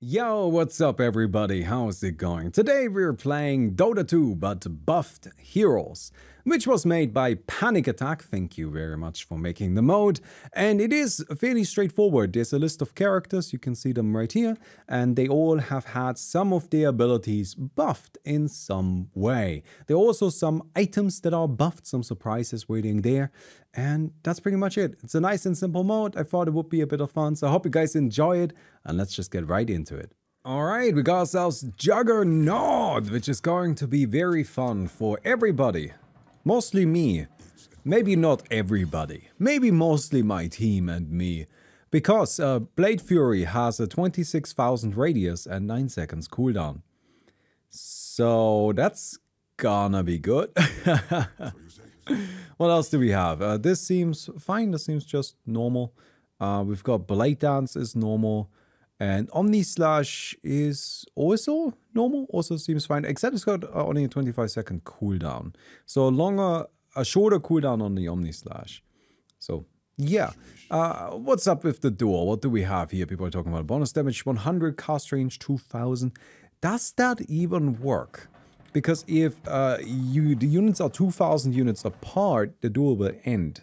Yo, what's up everybody, how's it going? Today we're playing Dota 2 but buffed heroes, which was made by Panic Attack. Thank you very much for making the mode. And it is fairly straightforward. There's a list of characters, you can see them right here, and they all have had some of their abilities buffed in some way. There are also some items that are buffed, some surprises waiting there. And that's pretty much it. It's a nice and simple mode. I thought it would be a bit of fun, so I hope you guys enjoy it. And let's just get right into it. All right, we got ourselves Juggernaut, which is going to be very fun for everybody. Mostly me. Maybe not everybody. Maybe mostly my team and me. Because Blade Fury has a 26,000 radius and 9 seconds cooldown. So that's gonna be good. What else do we have? This seems fine. This seems just normal. We've got Blade Dance is normal. And Omni Slash is also normal, also seems fine, except it's got only a 25-second cooldown. So a shorter cooldown on the Omni Slash. So, yeah. What's up with the duo? What do we have here? People are talking about bonus damage, 100, cast range, 2000. Does that even work? Because if the units are 2000 units apart, the duo will end.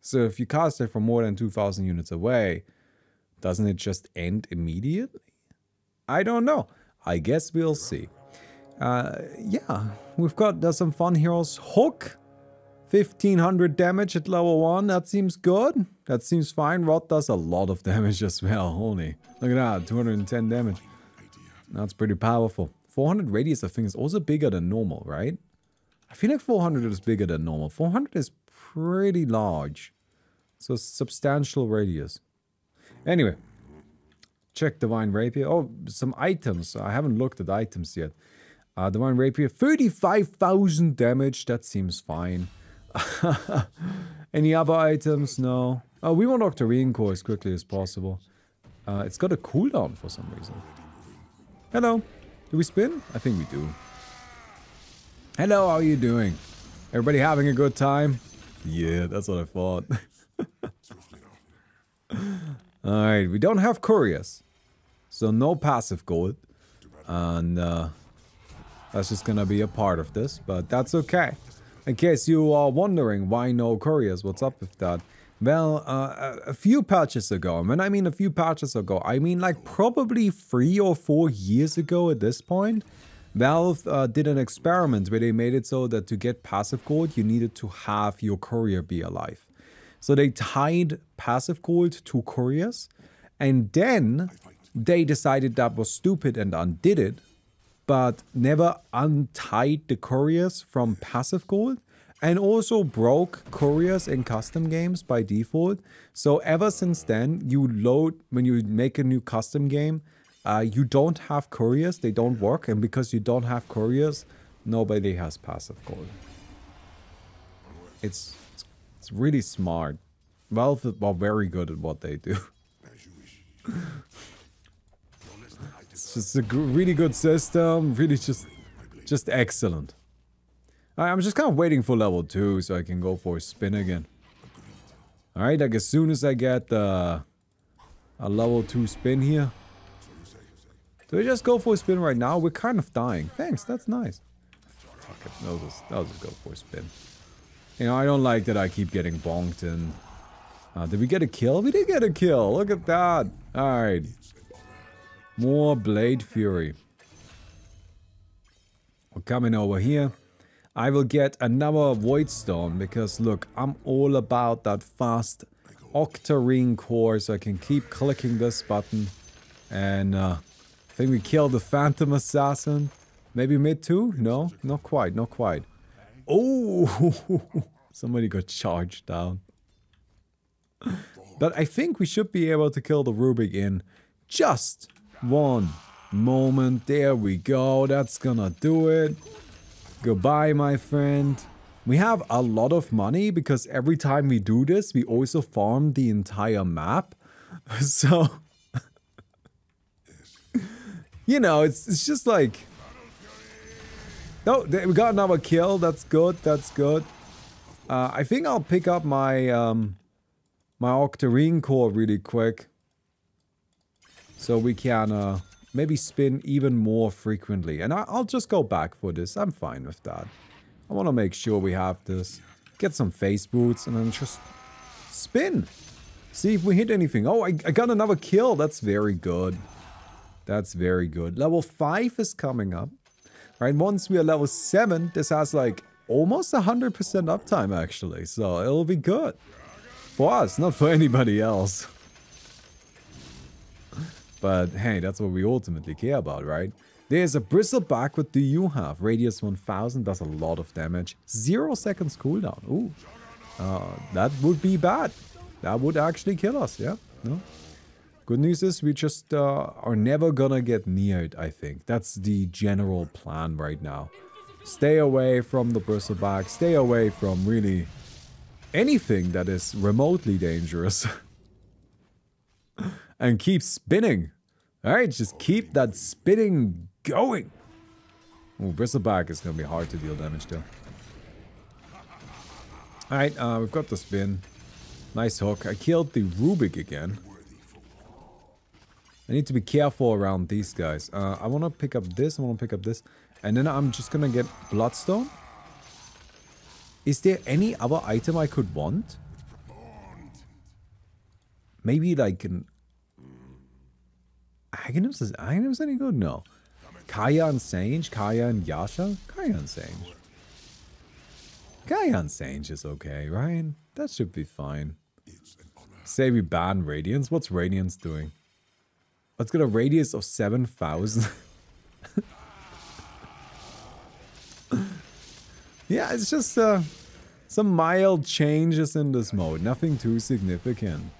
So if you cast it from more than 2000 units away, doesn't it just end immediately? I don't know. I guess we'll see. Yeah, we've got some fun heroes. Hook, 1500 damage at level 1. That seems good. That seems fine. Rod does a lot of damage as well. Only. Look at that, 210 damage. That's pretty powerful. 400 radius, I think, is also bigger than normal, right? I feel like 400 is bigger than normal. 400 is pretty large. So substantial radius. Anyway, check Divine Rapier. Oh, some items. I haven't looked at items yet. Divine Rapier, 35,000 damage. That seems fine. Any other items? No. Oh, we want Octarine Core as quickly as possible. It's got a cooldown for some reason. Hello. Do we spin? I think we do. Hello, how are you doing? Everybody having a good time? Yeah, that's what I thought. Alright, we don't have couriers, so no passive gold, and that's just gonna be a part of this, but that's okay. In case you are wondering why no couriers, what's up with that? Well, a few patches ago, and when I mean a few patches ago, I mean like probably 3 or 4 years ago at this point, Valve did an experiment where they made it so that to get passive gold, you needed to have your courier be alive. So they tied passive gold to couriers, and then they decided that was stupid and undid it, but never untied the couriers from passive gold, and also broke couriers in custom games by default. So ever since then, you load, when you make a new custom game, you don't have couriers, they don't work, and because you don't have couriers, nobody has passive gold. It's really smart. Valve are very good at what they do. It's just a really good system. Really just excellent. Right, I'm just kind of waiting for level 2 so I can go for a spin again. Alright, like as soon as I get a level 2 spin here. Do we just go for a spin right now? We're kind of dying. Thanks, that's nice. Fuck it, I'll just go for a spin. You know, I don't like that I keep getting bonked and... did we get a kill? We did get a kill! Look at that! Alright. More Blade Fury. We're coming over here. I will get another Void Stone because, look, I'm all about that fast Octarine Core, so I can keep clicking this button. And, I think we killed the Phantom Assassin. Maybe mid 2? No? Not quite, not quite. Oh, somebody got charged down. But I think we should be able to kill the Rubick in just one moment. There we go. That's gonna do it. Goodbye, my friend. We have a lot of money because every time we do this, we also farm the entire map. So, you know, it's just like... No, we got another kill. That's good. That's good. I think I'll pick up my my Octarine Core really quick. so we can maybe spin even more frequently. And I'll just go back for this. I'm fine with that. I want to make sure we have this. Get some face boots and then just spin. See if we hit anything. Oh, I got another kill. That's very good. That's very good. Level 5 is coming up. Right, once we are level 7, this has like almost 100% uptime actually. So it'll be good. For us, not for anybody else. But hey, that's what we ultimately care about, right? There's a Bristleback. What do you have? Radius 1000 does a lot of damage. 0 seconds cooldown. Ooh. That would be bad. That would actually kill us, yeah? No? Good news is we just are never gonna get near it, I think. That's the general plan right now. Stay away from the Bristleback. Stay away from really anything that is remotely dangerous. And keep spinning. Alright, just keep that spinning going. Ooh, Bristleback is gonna be hard to deal damage to. Alright, we've got the spin. Nice hook. I killed the Rubick again. I need to be careful around these guys. I want to pick up this. I want to pick up this. And then I'm just going to get Bloodstone. Is there any other item I could want? Maybe like an... Aghanim's? Is Aghanim's any good? No. Kaya and Sange? Kaya and Yasha? Kaya and Sange. Kaya and Sange is okay, right? That should be fine. Say we ban Radiance. What's Radiance doing? Let's get a radius of 7,000. Yeah, it's just some mild changes in this mode. Nothing too significant.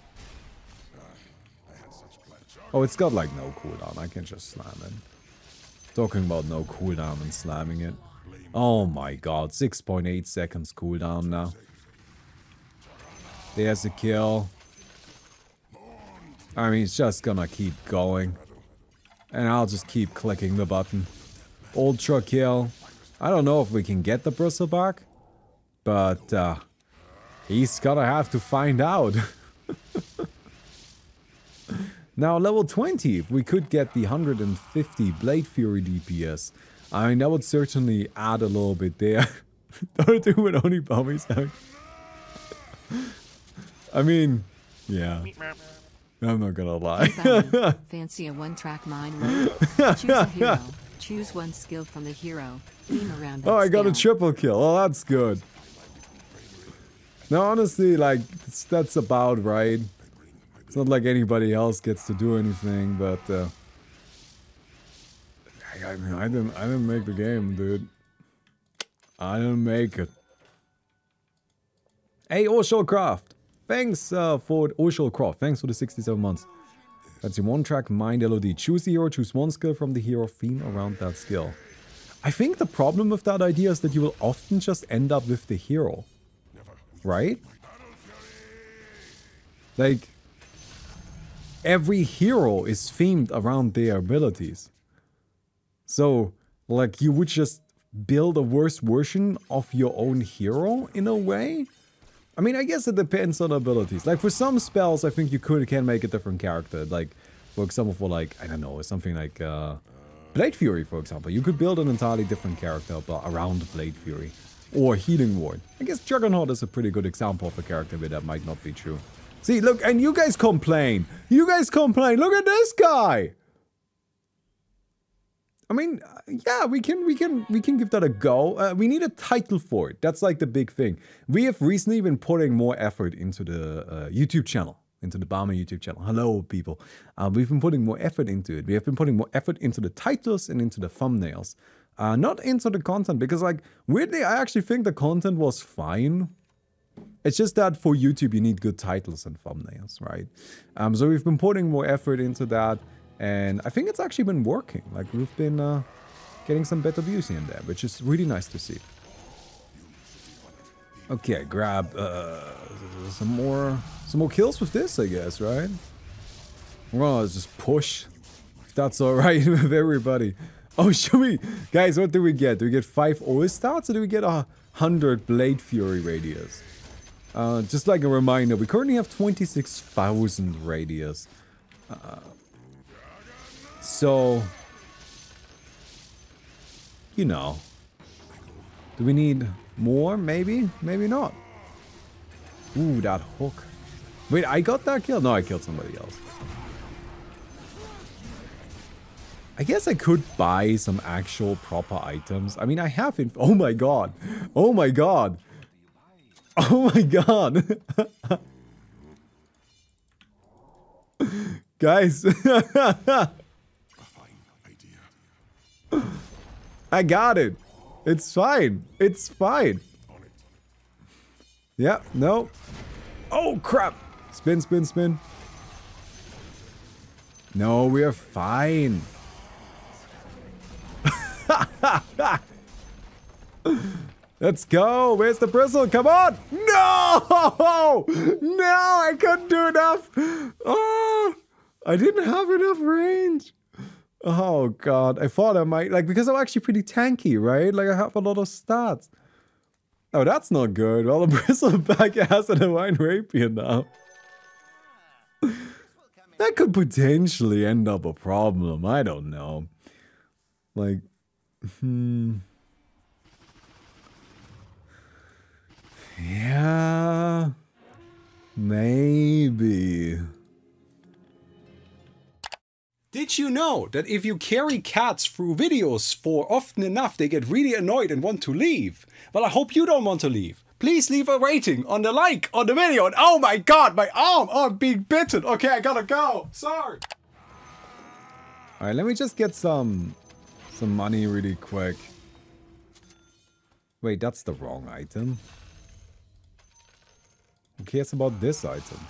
Oh, it's got like no cooldown. I can just slam it. Talking about no cooldown and slamming it. Oh my god, 6.8 seconds cooldown now. There's a kill. I mean, it's just gonna keep going. And I'll just keep clicking the button. Ultra kill. I don't know if we can get the Bristleback, but he's gonna have to find out. Now, level 20, if we could get the 150 Blade Fury DPS, I mean, that would certainly add a little bit there. Dota 2 would only bum me out. I mean, yeah. I'm not gonna lie. Fancy a one-track mind mode. Choose a hero. Choose one skill from the hero. Aim around that I got a triple kill. Oh, that's good. Now, honestly, like, that's about right. It's not like anybody else gets to do anything, but... I mean, I didn't make the game, dude. I didn't make it. Hey, Oshelcraft! Thanks for Oshelcraft. Thanks for the 67 months. That's your one-track mind LOD. Choose the hero, choose one skill from the hero, theme around that skill. I think the problem with that idea is that you will often just end up with the hero. Right? Like, every hero is themed around their abilities. So, like, you would just build a worse version of your own hero in a way? I mean, I guess it depends on abilities. Like, for some spells, I think you can make a different character. Like, for example, for like, I don't know, something like Blade Fury, for example. You could build an entirely different character around Blade Fury. Or Healing Ward. I guess Juggernaut is a pretty good example of a character where that might not be true. See, look, and you guys complain. You guys complain. Look at this guy. I mean, yeah, we can give that a go. We need a title for it. That's like the big thing. We have recently been putting more effort into the YouTube channel, into the Balmer YouTube channel. Hello, people. We've been putting more effort into it. We have been putting more effort into the titles and into the thumbnails, not into the content, because like weirdly, I actually think the content was fine. It's just that for YouTube, you need good titles and thumbnails, right? So we've been putting more effort into that. And I think it's actually been working. Like, we've been getting some better views in there, which is really nice to see. Okay, grab some more kills with this, I guess, right? Well, let's just push. If that's all right with everybody. Oh, should we? Guys, what do we get? Do we get 5 oil starts or do we get 100 Blade Fury radius? Just like a reminder, we currently have 26,000 radius. So, you know, do we need more? Maybe, maybe not. Ooh, that hook. Wait, I got that kill? No, I killed somebody else. I guess I could buy some actual proper items. I mean, I have info. Oh my god. Oh my god. Oh my god. Guys. I got it. It's fine. It's fine. Yeah, no. Oh crap. Spin, spin, spin. No, we are fine. Let's go. Where's the bristle? Come on. No, no, I couldn't do enough. Oh, I didn't have enough range. Oh god, I thought I might, like, because I'm actually pretty tanky, right? Like, I have a lot of stats. Oh, that's not good. Well, the Bristleback has a Divine Rapier now. That could potentially end up a problem. I don't know. Like, yeah, maybe. Did you know that if you carry cats through videos for often enough, they get really annoyed and want to leave? Well, I hope you don't want to leave. Please leave a rating on the like on the video. And oh my god, my arm! Oh, I'm being bitten. Okay, I gotta go. Sorry. All right, let me just get some money really quick. Wait, that's the wrong item. Who cares about this item?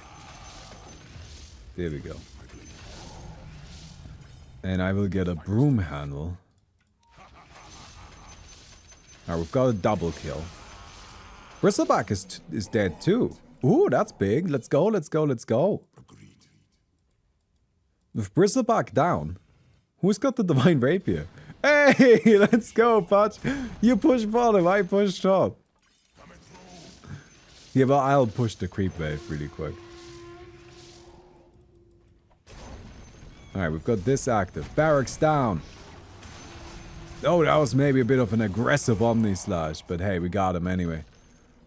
There we go. And I will get a broom handle. Alright, we've got a double kill. Bristleback is dead too. Ooh, that's big. Let's go, let's go, let's go. With Bristleback down, who's got the Divine Rapier? Hey, let's go, Patch. You push bottom, I push top. Yeah, but I'll push the creep wave really quick. Alright, we've got this active. Barracks down. Oh, that was maybe a bit of an aggressive Omni Slash, but hey, we got him anyway.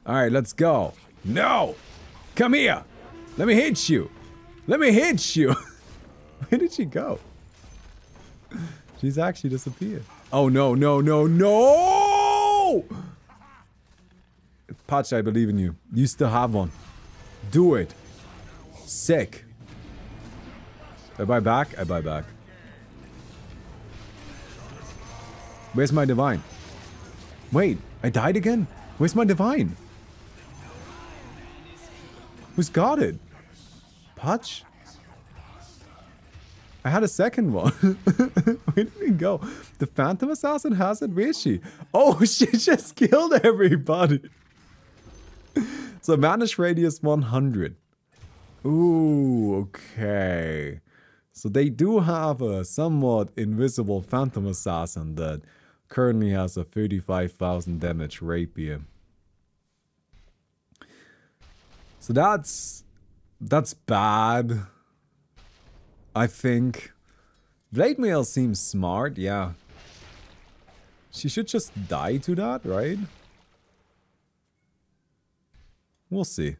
Alright, let's go. No! Come here! Let me hit you! Let me hit you! Where did she go? She's actually disappeared. Oh, no, no, no, no! Patch, I believe in you. You still have one. Do it. Sick. I buy back? I buy back. Where's my Divine? Wait, I died again? Where's my Divine? Who's got it? Patch? I had a second one. Where did we go? The Phantom Assassin has it? Where is she? Oh, she just killed everybody. So, Vanish Radius 100. Ooh, okay. So they do have a somewhat invisible Phantom Assassin that currently has a 35,000 damage rapier. So that's bad, I think. Blade Mail seems smart, yeah. She should just die to that, right? We'll see.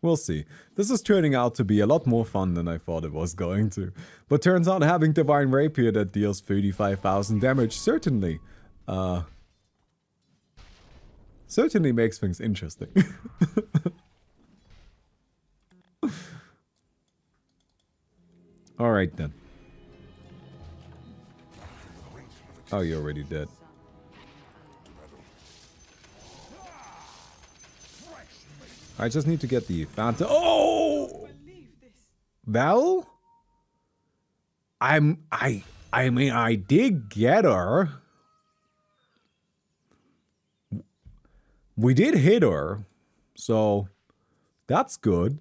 We'll see. This is turning out to be a lot more fun than I thought it was going to. But turns out having Divine Rapier that deals 35,000 damage certainly... certainly makes things interesting. Alright then. Oh, you're already dead. I just need to get the Phantom. Oh, Val? I mean, I did get her. We did hit her, so that's good.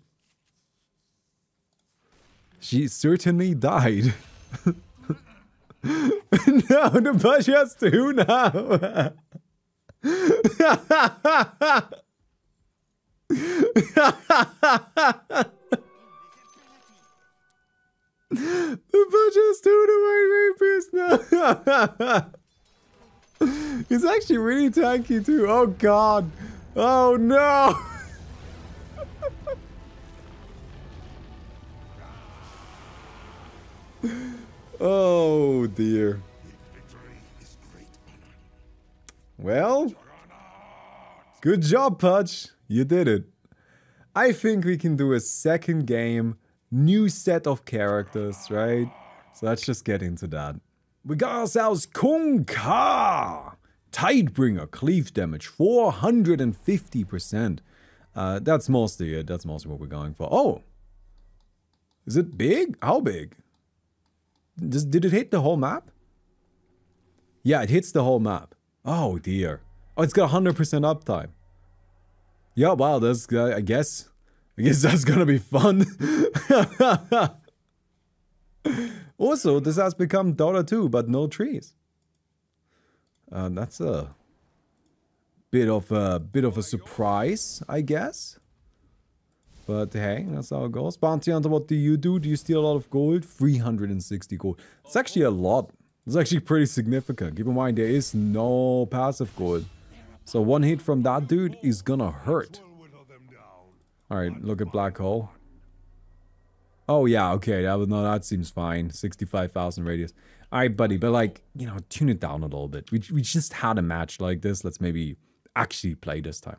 She certainly died. No, the Bush has two now. The butcher's two Divine Rapiers now. He's actually really tanky too. Oh god. Oh no. Oh dear. Well, good job, Pudge. You did it. I think we can do a second game, new set of characters, right? So let's just get into that. We got ourselves Kunkka! Tidebringer, cleave damage, 450%. That's mostly it. That's mostly what we're going for. Oh! Is it big? How big? Did it hit the whole map? Yeah, it hits the whole map. Oh dear. Oh, it's got 100% uptime. Yeah, wow, that's, I guess that's gonna be fun. Also, this has become Dota 2, but no trees. That's a bit of a surprise, I guess. But hey, that's how it goes. Bounty Hunter, what do you do? Do you steal a lot of gold? 360 gold. It's actually a lot. It's actually pretty significant. Keep in mind, there is no passive gold. So one hit from that dude is gonna hurt. Alright, look at Black Hole. Oh yeah, okay, that, no, that seems fine. 65,000 radius. Alright, buddy, but like, you know, tune it down a little bit. We just had a match like this. Let's maybe actually play this time.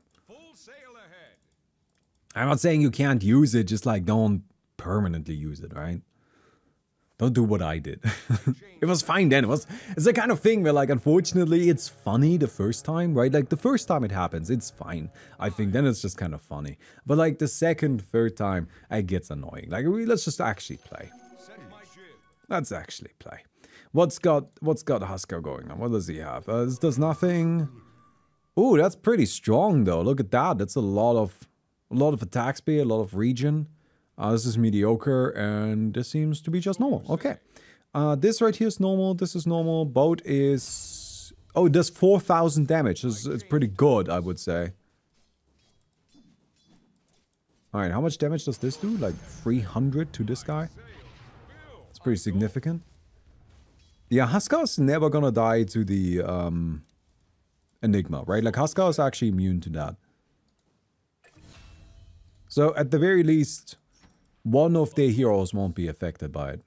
I'm not saying you can't use it, just like don't permanently use it, right? Don't do what I did. It was fine then. It's the kind of thing where, like, unfortunately, it's funny the first time, right? Like, the first time it happens, it's fine. I think then it's just kind of funny. But, like, the second, third time, it gets annoying. Like, let's just actually play. Let's actually play. What's got Huskar going on? What does he have? This does nothing. Ooh, that's pretty strong, though. Look at that. That's a lot of attack speed, a lot of region. This is mediocre, and this seems to be just normal. Okay. This right here is normal. This is normal. Boat is... Oh, it does 4,000 damage. It's pretty good, I would say. Alright, how much damage does this do? Like 300 to this guy? It's pretty significant. Yeah, Huskar's never gonna die to the Enigma, right? Like, Huskar is actually immune to that. So, at the very least... one of their heroes won't be affected by it.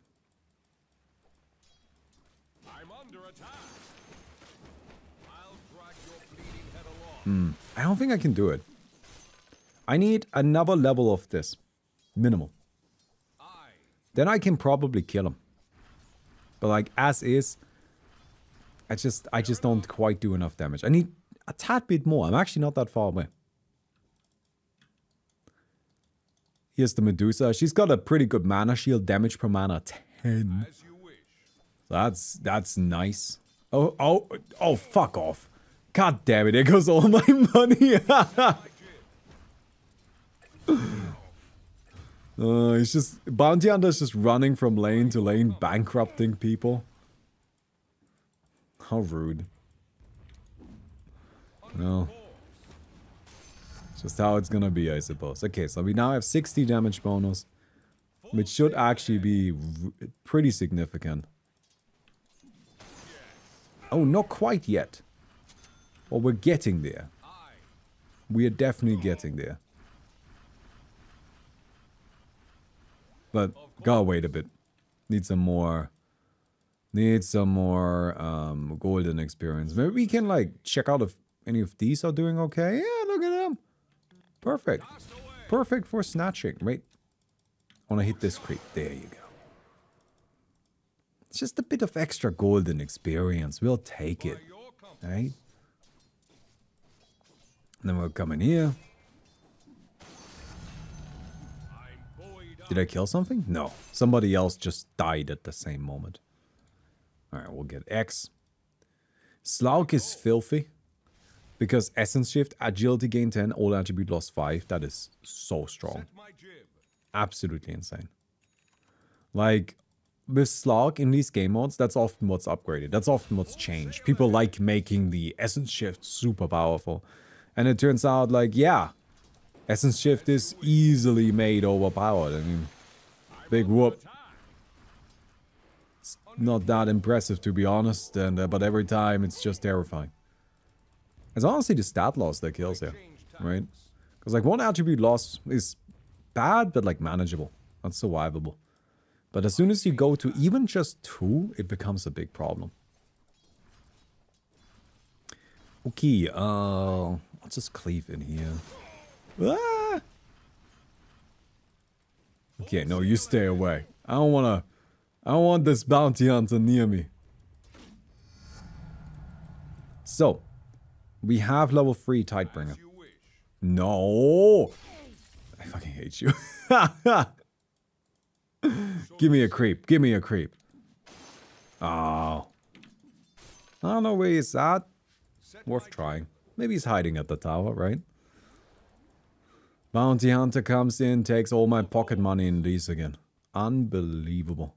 I'm under attack. I'll drag your bleeding head along. I don't think I can do it. I need another level of this. Minimal. Then I can probably kill him. But like, as is, I just don't quite do enough damage. I need a tad bit more. I'm actually not that far away. Here's the Medusa. She's got a pretty good mana shield. Damage per mana, 10. That's nice. Oh, fuck off. God damn it, there goes all my money. It's just... Bounty Hunter's just running from lane to lane, bankrupting people. How rude. No. Just how it's gonna be, I suppose. Okay, so we now have 60 damage bonus, which should actually be pretty significant. Oh, not quite yet. Well, we're getting there. We are definitely getting there. But gotta wait a bit. Need some more golden experience. Maybe we can like check out if any of these are doing okay. Yeah, look at them. Perfect. Perfect for snatching, right? I want to hit this creep. There you go. It's just a bit of extra golden experience. We'll take it. Right? And then we'll come in here. Did I kill something? No. Somebody else just died at the same moment. Alright, we'll get X. Slaug is filthy. Because Essence Shift, Agility gain 10, all attribute loss 5. That is so strong. Absolutely insane. Like, with Slaug in these game modes, that's often what's upgraded. That's often what's changed. People like making the Essence Shift super powerful. And it turns out, like, yeah. Essence Shift is easily made overpowered. I mean, big whoop. not that impressive, to be honest, and but every time it's just terrifying. It's honestly the stat loss that kills you, right? Because like one attribute loss is bad, but like manageable. That's survivable. But as soon as you go to even just 2, it becomes a big problem. Okay, I'll just cleave in here. Ah! Okay, no, you stay away. I don't want this bounty hunter near me. So, we have level 3 Tidebringer. No! I fucking hate you. Give me a creep. Give me a creep. Oh. I don't know where he's at. Worth trying. Maybe he's hiding at the tower, right? Bounty Hunter comes in, takes all my pocket money and leaves again. Unbelievable.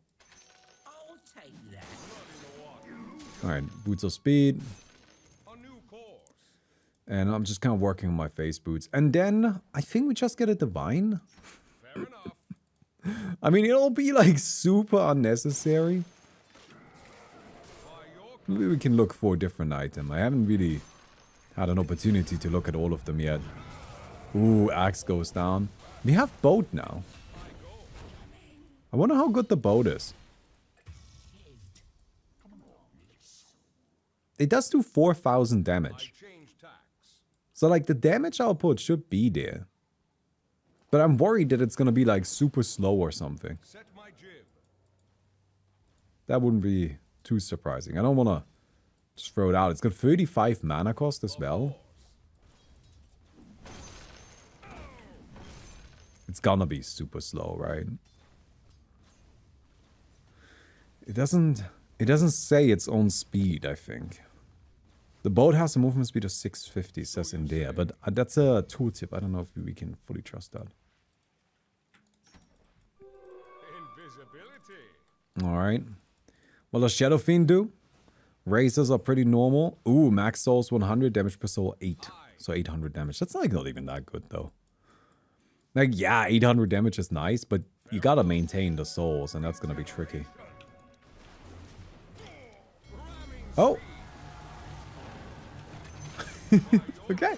Alright, boots of speed. And I'm just kind of working on my face boots. And then, I think we just get a Divine. Fair enough. I mean, it'll be like super unnecessary. Maybe we can look for a different item. I haven't really had an opportunity to look at all of them yet. Ooh, Axe goes down. We have boat now. I wonder how good the boat is. It does do 4,000 damage. So like the damage output should be there. But I'm worried that it's gonna be like super slow or something. That wouldn't be too surprising. I don't want to just throw it out. It's got 35 mana cost as well. It's gonna be super slow, right? It doesn't say its own speed, I think. The boat has a movement speed of 650, says in there, but that's a tooltip. I don't know if we can fully trust that. Alright. What does Shadow Fiend do? Razors are pretty normal. Ooh, max souls 100, damage per soul 8. So 800 damage. That's like not even that good though. Like, yeah, 800 damage is nice, but you gotta maintain the souls, and that's gonna be tricky. Oh! Okay.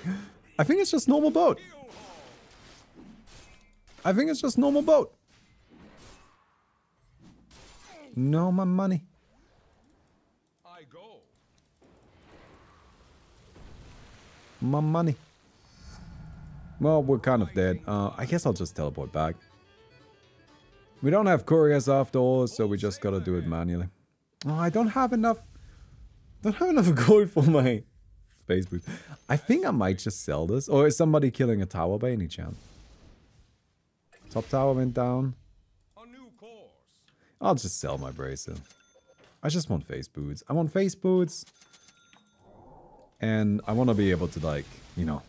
I think it's just normal boat. No, my money. Well, we're kind of dead. I guess I'll just teleport back. We don't have couriers after all, so we just gotta do it manually. Oh, I don't have enough. Gold for my space boots. I think I might just sell this. Or is somebody killing a tower by any chance? Top tower went down. I'll just sell my bracer. I just want face boots. I want face boots. And I want to be able to, like, you know,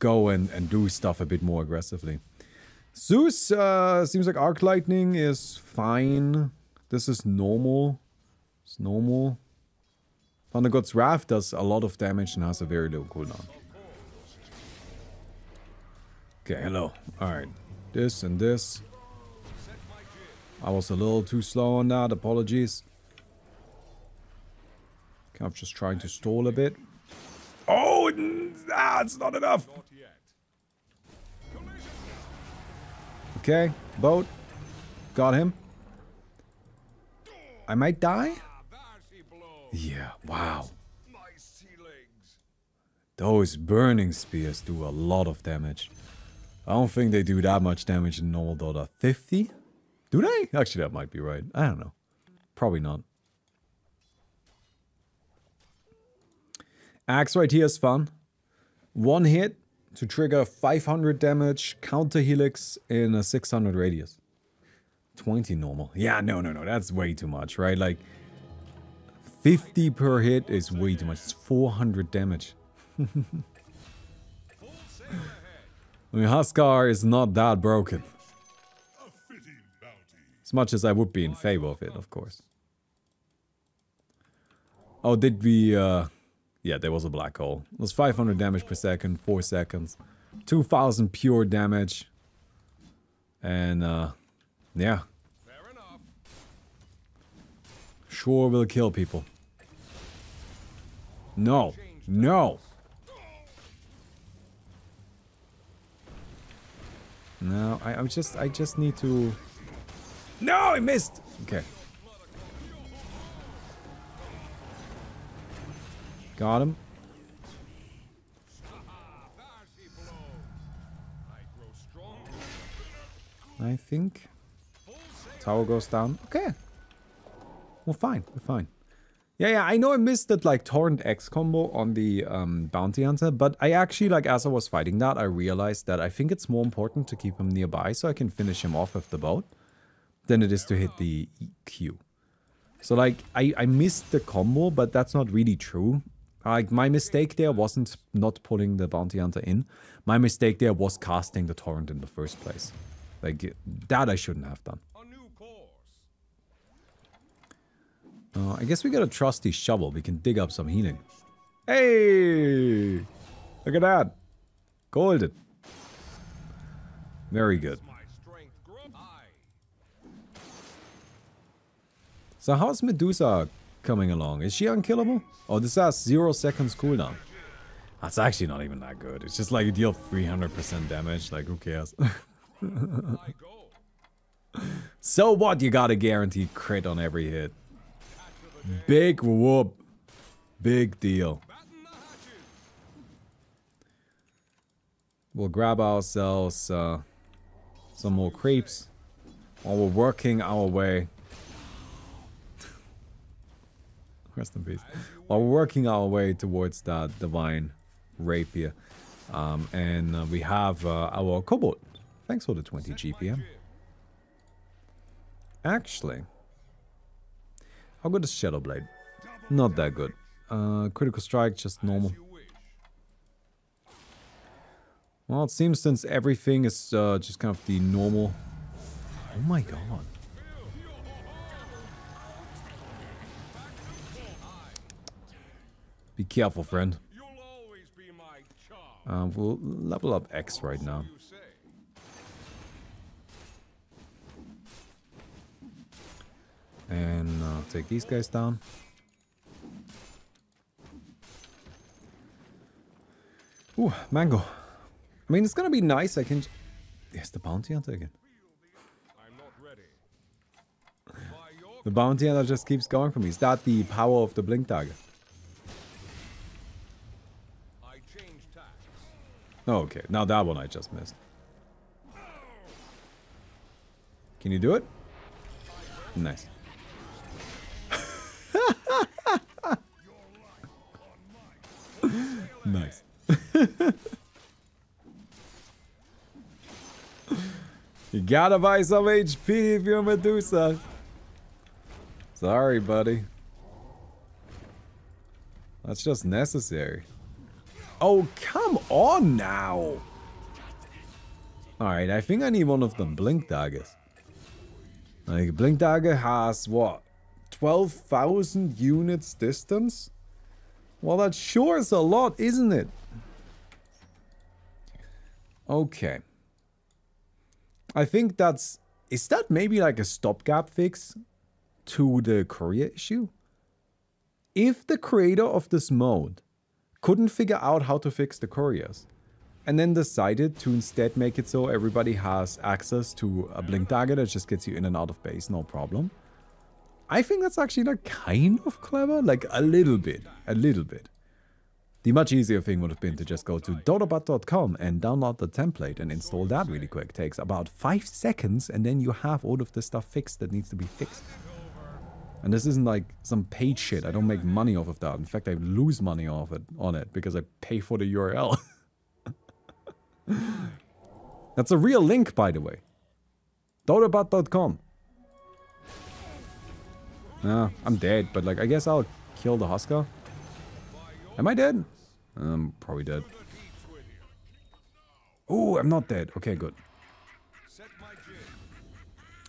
go and do stuff a bit more aggressively. Zeus, seems like Arc Lightning is fine. This is normal. It's normal. Thunder God's Wrath does a lot of damage and has a very little cooldown. Okay, hello. Alright. This and this. I was a little too slow on that, apologies. Okay, I'm just trying to stall a bit. Oh, it's not enough. Okay, boat. Got him. I might die? Yeah, wow. Those burning spears do a lot of damage. I don't think they do that much damage in normal Dota. 50? Do they? Actually, that might be right. I don't know. Probably not. Axe right here is fun. One hit to trigger 500 damage, counter helix in a 600 radius. 20 normal. Yeah, no. That's way too much, right? Like, 50 per hit is way too much. It's 400 damage. I mean, Huskar is not that broken. As much as I would be in favor of it, of course. Oh, did we, yeah, there was a black hole. It was 500 damage per second, 4 seconds. 2,000 pure damage. And, yeah. sure will kill people. No. No. No, I just need to... No, I missed! Okay. Got him. I think. Tower goes down. Okay. Well, fine. We're fine. Yeah, yeah, I know I missed that, like, Torrent X combo on the Bounty Hunter, but I actually, like, as I was fighting that, I realized that I think it's more important to keep him nearby so I can finish him off with the boat than it is to hit the EQ. So, like, I missed the combo, but that's not really true. Like, my mistake there wasn't not pulling the Bounty Hunter in. My mistake there was casting the Torrent in the first place. Like, that I shouldn't have done. I guess we got a trusty shovel. We can dig up some healing. Hey! Look at that. Golden. Very good. So how's Medusa coming along? Is she unkillable? Oh, this has 0 seconds cooldown. That's actually not even that good. It's just like you deal 300% damage. Like, who cares? So what? You got a guaranteed crit on every hit. Big whoop. Big deal. We'll grab ourselves some more creeps while we're working our way. Rest in peace. While we're working our way towards that Divine Rapier. And we have our Cobalt. Thanks for the 20 GPM. Actually, how good is Shadow Blade? Not that good. Critical Strike, just normal. Well, it seems since everything is just kind of the normal... Oh my god. Be careful, friend. We'll level up X right now. And I'll take these guys down. Ooh, mango. I mean, it's gonna be nice. I can... Yes, the Bounty Hunter again. The Bounty Hunter just keeps going for me. Is that the power of the Blink Dagger? Okay, now that one I just missed. Can you do it? Nice. Nice. You gotta buy some HP if you're Medusa. Sorry, buddy. That's just necessary. Oh, come on now. Alright, I think I need one of them Blink Daggers. Like, Blink Dagger has, what, 12,000 units distance? Well, that sure is a lot, isn't it? Okay. I think that's... Is that maybe like a stopgap fix to the courier issue? If the creator of this mode couldn't figure out how to fix the couriers, and then decided to instead make it so everybody has access to a Blink Dagger that just gets you in and out of base, no problem. I think that's actually like kind of clever, like a little bit, a little bit. The much easier thing would have been to just go to dotabuff.com and download the template and install that really quick. It takes about 5 seconds and then you have all of the stuff fixed that needs to be fixed. And this isn't like some paid shit. I don't make money off of that. In fact, I lose money off it on it because I pay for the URL. That's a real link, by the way. Dotabuff.com. Ah, I'm dead, but like I guess I'll kill the Huskar. Am I dead? I'm probably dead. Ooh, I'm not dead. Okay, good.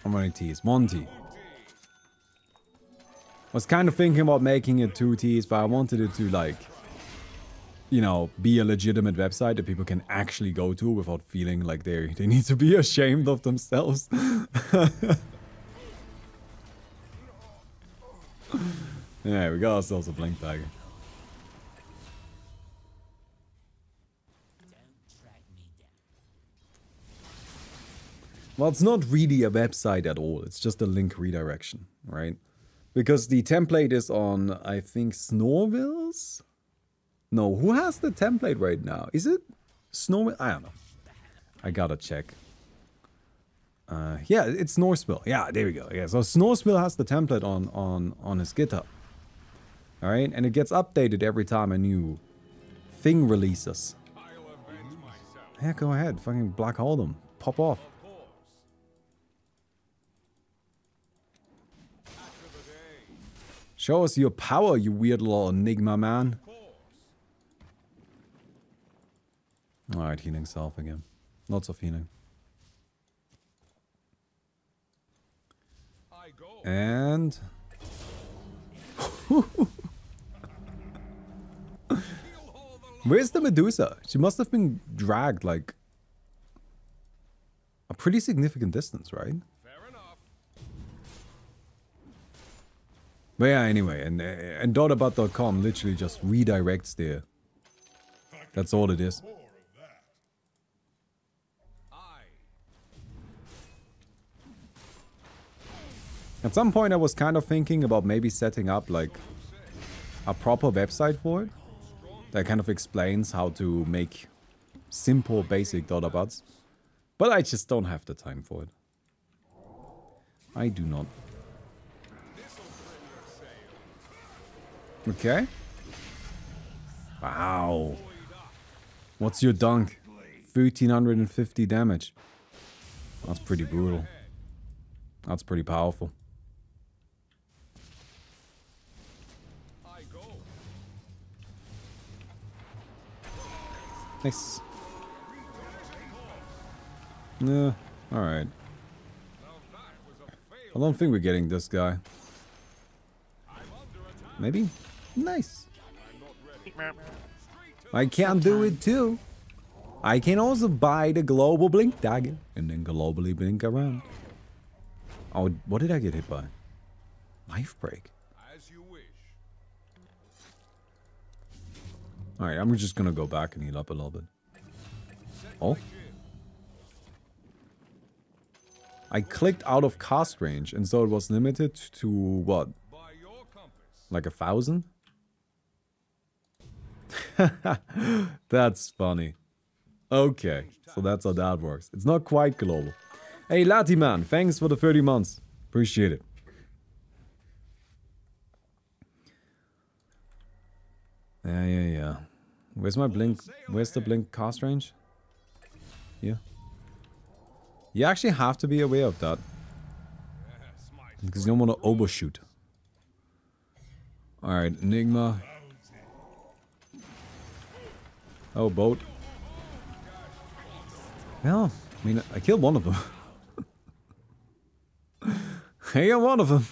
I'm running T's. 1 T. I was kind of thinking about making it 2 T's, but I wanted it to, like, you know, be a legitimate website that people can actually go to without feeling like they need to be ashamed of themselves. Yeah, we got ourselves a Blink Dagger. Well, it's not really a website at all. It's just a link redirection, right? Because the template is on, I think, Snorville's? No, who has the template right now? Is it Snorville? I don't know. I gotta check. Yeah, it's Snorespell. Yeah, there we go. Yeah, so Snorespell has the template on his GitHub. All right, and it gets updated every time a new thing releases. Yeah, go ahead. Fucking Black Hole them. Pop off. Show us your power, you weird little Enigma man. Alright, healing self again. Lots of healing. And... Where's the Medusa? She must have been dragged like... a pretty significant distance, right? But yeah, anyway, and Dotabuff.com literally just redirects there. That's all it is. At some point I was kind of thinking about maybe setting up like a proper website for it. That kind of explains how to make simple, basic Dotabuffs. But I just don't have the time for it. I do not. Okay. Wow. What's your dunk? 1350 damage. That's pretty brutal. That's pretty powerful. Nice. Yeah, alright. I don't think we're getting this guy. Maybe? Nice. I can do it too. I can also buy the global Blink Dagger and then globally blink around. Oh, what did I get hit by? Life break. Alright, I'm just gonna go back and heal up a little bit. Oh. I clicked out of cast range and so it was limited to what? Like 1,000? That's funny. Okay, so that's how that works. It's not quite global. Hey, Latiman, thanks for the 30 months. Appreciate it. Yeah, yeah, yeah. Where's my blink? Where's the blink cast range? Yeah. You actually have to be aware of that. Because you don't want to overshoot. Alright, Enigma. Oh, boat. Well, I mean, I killed one of them. I got one of them.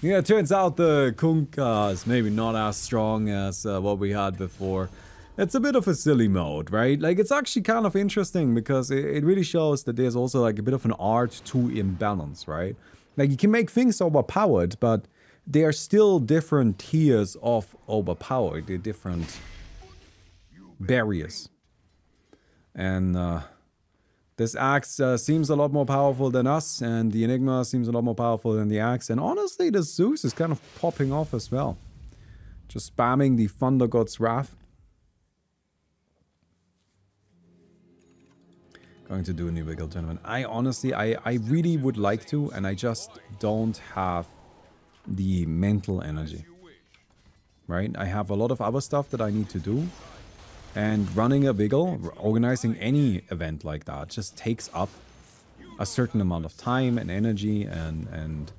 Yeah, it turns out the Kunkka is maybe not as strong as what we had before. It's a bit of a silly mode, right? Like, it's actually kind of interesting because it really shows that there's also like a bit of an art to imbalance, right? Like, you can make things overpowered, but they are still different tiers of overpowered. They're different barriers. And this Axe seems a lot more powerful than us, and the Enigma seems a lot more powerful than the Axe. And honestly, the Zeus is kind of popping off as well. Just spamming the Thunder God's Wrath. Going to do a new Wiggle tournament. I honestly, I really would like to, and I just don't have the mental energy, right? I have a lot of other stuff that I need to do, and running a wiggle, organizing any event like that just takes up a certain amount of time and energy, and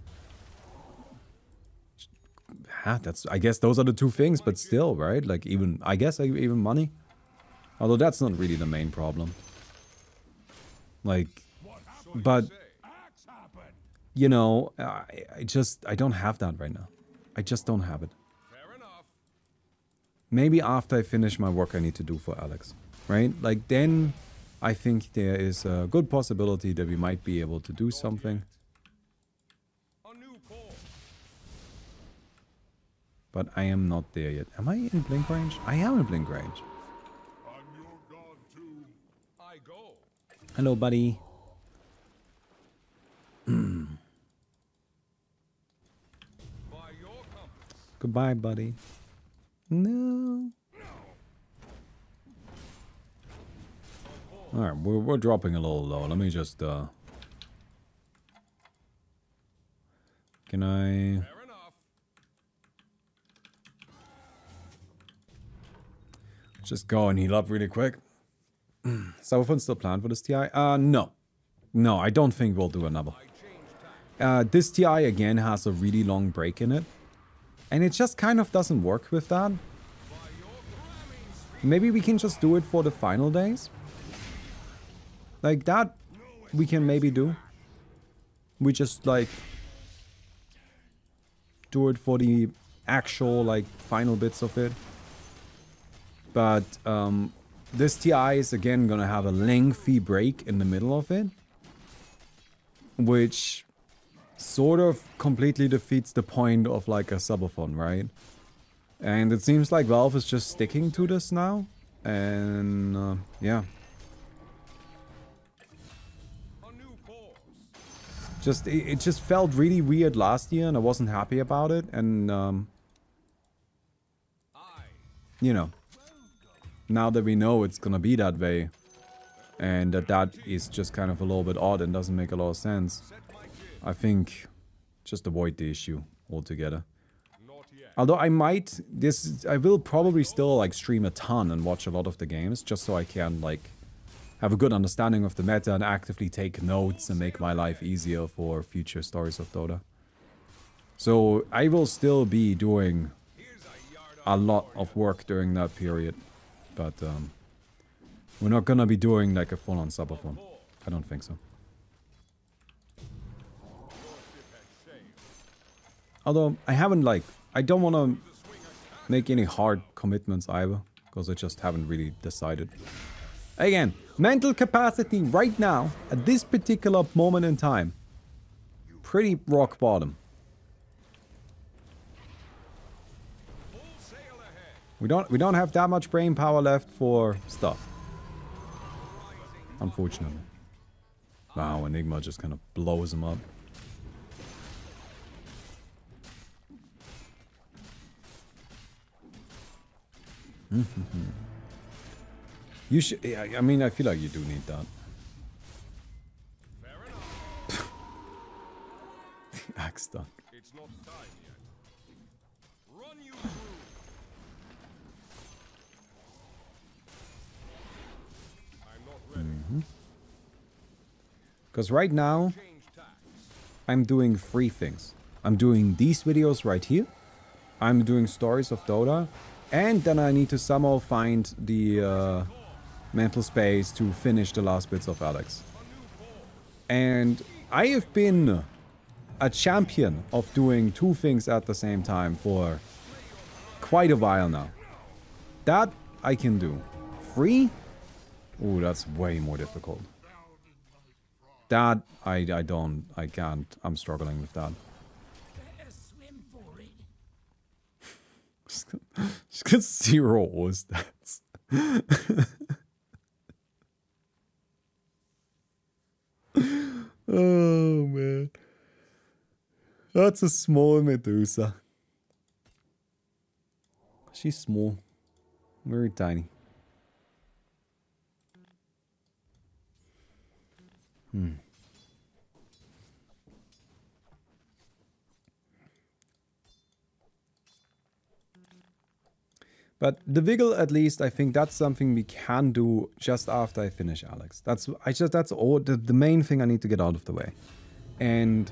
that's, I guess those are the two things, but still, right? Like, even, I guess even money, although that's not really the main problem, like, but you know, I don't have that right now. I just don't have it. Fair enough. Maybe after I finish my work I need to do for Alex, right? Like, then I think there is a good possibility that we might be able to do something. But I am not there yet. Am I in blink range? I am in blink range. Hello, buddy. Goodbye, buddy. No. Alright, we're dropping a little low. Let me just, Can I... Just go and heal up really quick. Cyberphone's still planned for this TI? No. No, I don't think we'll do another. This TI again has a really long break in it. And it just kind of doesn't work with that. Maybe we can just do it for the final days. Like that, we can maybe do. We just like... Do it for the actual like final bits of it. But this TI is again gonna have a lengthy break in the middle of it, which sort of completely defeats the point of like a subathon, right? And it seems like Valve is just sticking to this now, and yeah. Just it just felt really weird last year, and I wasn't happy about it, and you know. Now that we know it's gonna be that way, and that is just kind of a little bit odd and doesn't make a lot of sense, I think just avoid the issue altogether. Although I might, I will probably still like stream a ton and watch a lot of the games, just so I can like have a good understanding of the meta and actively take notes and make my life easier for future stories of Dota. So I will still be doing a lot of work during that period. But we're not gonna be doing like a full-on subathon. I don't think so. Although I haven't like, I don't wanna make any hard commitments either, because I just haven't really decided. Again, mental capacity right now, at this particular moment in time, pretty rock bottom. We don't have that much brain power left for stuff. Unfortunately. Wow, Enigma just kind of blows him up. You should, I mean, I feel like you do need that. Axe done. It's not time yet. Run you through. Because right now, I'm doing three things. I'm doing these videos right here. I'm doing stories of Dota. And then I need to somehow find the mental space to finish the last bits of Alex. And I have been a champion of doing two things at the same time for quite a while now. That I can do. Free? Ooh, that's way more difficult. That, I can't, I'm struggling with that. Just got zero all stats. Oh man. That's a small Medusa. She's small. Very tiny. But the wiggle, at least, I think that's something we can do just after I finish Alex. That's all the main thing I need to get out of the way. And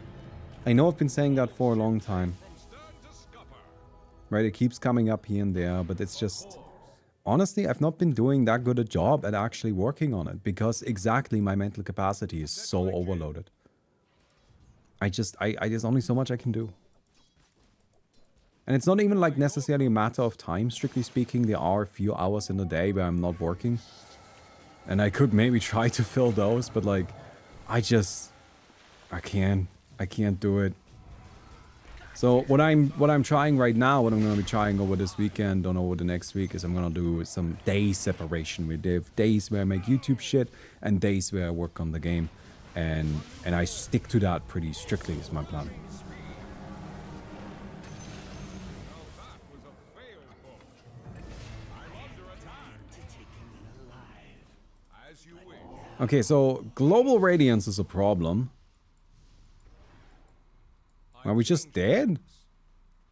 I know I've been saying that for a long time. Right, it keeps coming up here and there, but it's just... Honestly, I've not been doing that good a job at actually working on it, because exactly my mental capacity is so overloaded. I there's only so much I can do. And it's not even like necessarily a matter of time. Strictly speaking, there are a few hours in the day where I'm not working. And I could maybe try to fill those, but like, I can't do it. So what I'm trying right now, what I'm going to be trying over this weekend and over the next week is I'm going to do some day separation with Div. Days where I make YouTube shit and days where I work on the game. And I stick to that pretty strictly is my plan. Okay, so global radiance is a problem. Are we just dead?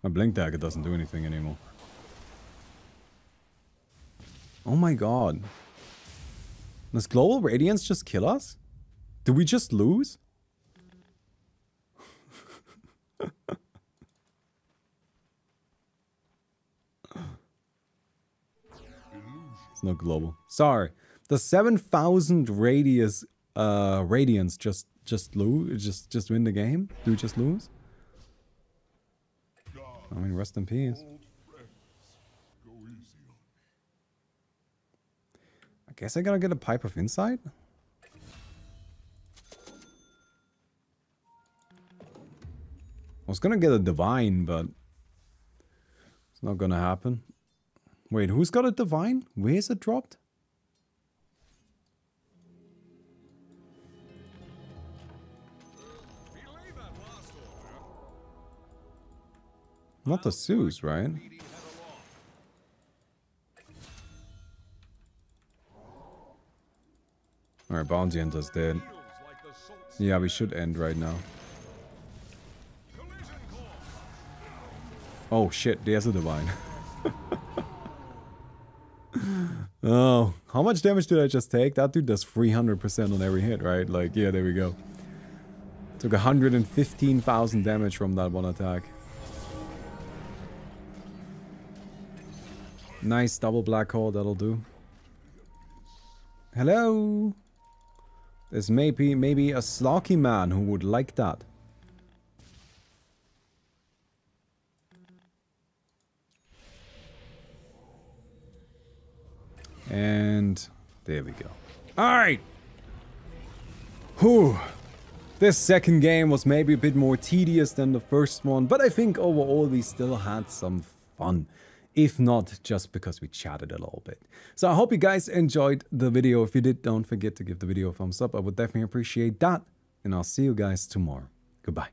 My blink dagger doesn't do anything anymore. Oh my god. Does global radiance just kill us? Do we just lose? It's not global. Sorry. The 7,000 radius radiance just lose, just win the game? Do we just lose? I mean, rest in peace. I guess I gotta get a pipe of insight. I was gonna get a divine, but it's not gonna happen. Wait, who's got a divine? Where's it dropped? Not the Zeus, right? Alright, Bounty Hunter's dead. Yeah, we should end right now. Oh shit, there's a divine. Oh, how much damage did I just take? That dude does 300% on every hit, right? Like, yeah, there we go. Took 115,000 damage from that one attack. Nice double black hole, that'll do. Hello! There's maybe a Slocky man who would like that. And there we go. Alright! Whew! This second game was maybe a bit more tedious than the first one, but I think overall we still had some fun. If not, just because we chatted a little bit. So I hope you guys enjoyed the video. If you did, don't forget to give the video a thumbs up. I would definitely appreciate that. And I'll see you guys tomorrow. Goodbye.